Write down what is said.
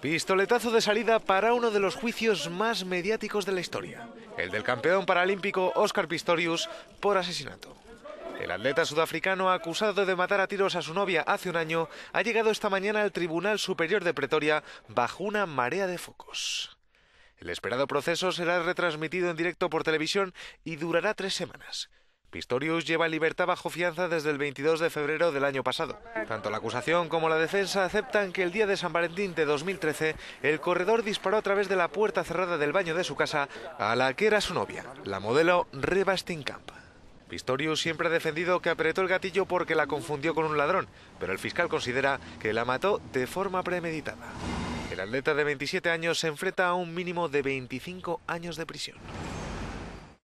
Pistoletazo de salida para uno de los juicios más mediáticos de la historia, el del campeón paralímpico Oscar Pistorius por asesinato. El atleta sudafricano, acusado de matar a tiros a su novia hace un año, ha llegado esta mañana al Tribunal Superior de Pretoria bajo una marea de focos. El esperado proceso será retransmitido en directo por televisión y durará 3 semanas. Pistorius lleva en libertad bajo fianza desde el 22 de febrero del año pasado. Tanto la acusación como la defensa aceptan que el día de San Valentín de 2013 el corredor disparó a través de la puerta cerrada del baño de su casa a la que era su novia, la modelo Reba Steenkamp. Pistorius siempre ha defendido que apretó el gatillo porque la confundió con un ladrón, pero el fiscal considera que la mató de forma premeditada. El atleta de 27 años se enfrenta a un mínimo de 25 años de prisión.